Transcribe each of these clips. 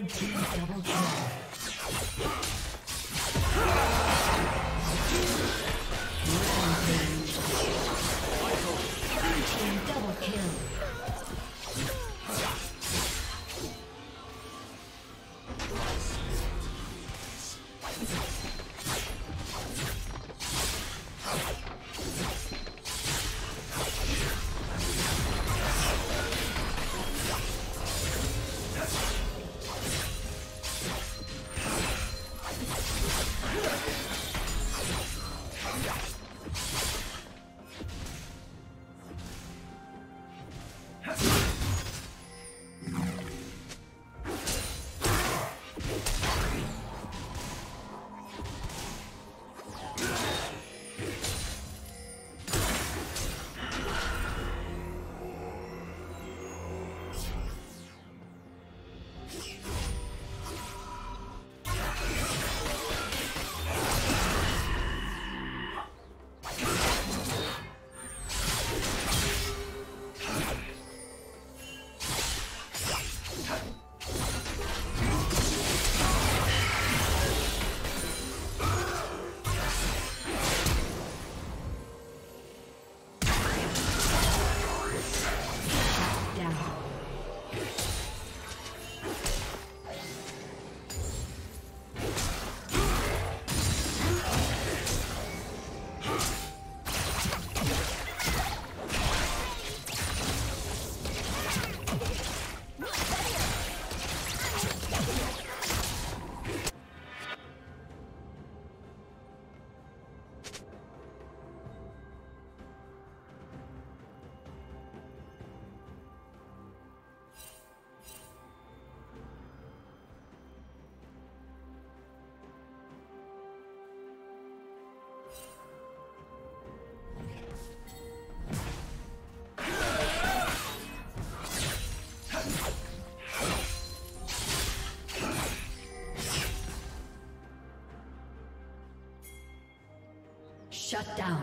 Red team double kill. Blue team double kill. Shut down.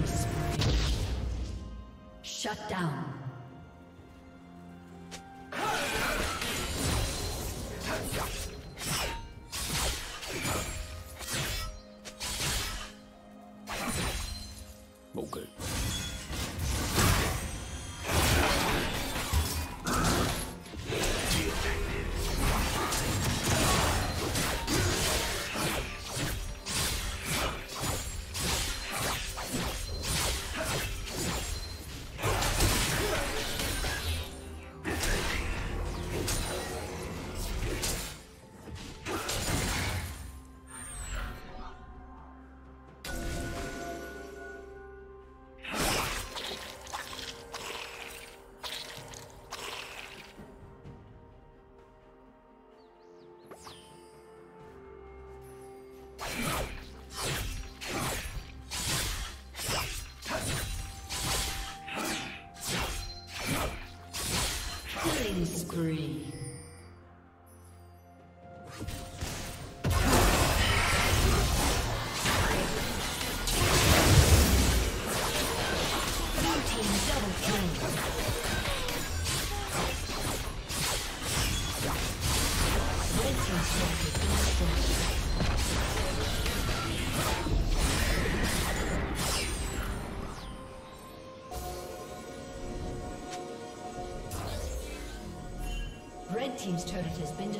killing spree. Shut down. Spree. Team's turret has been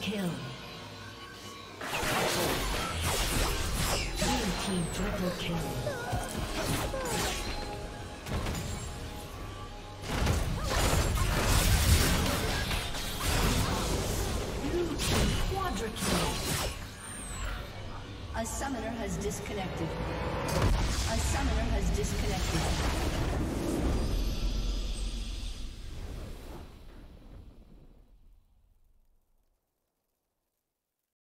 Kill. Blue team triple kill. Blue team quadra kill. A summoner has disconnected. A summoner has disconnected.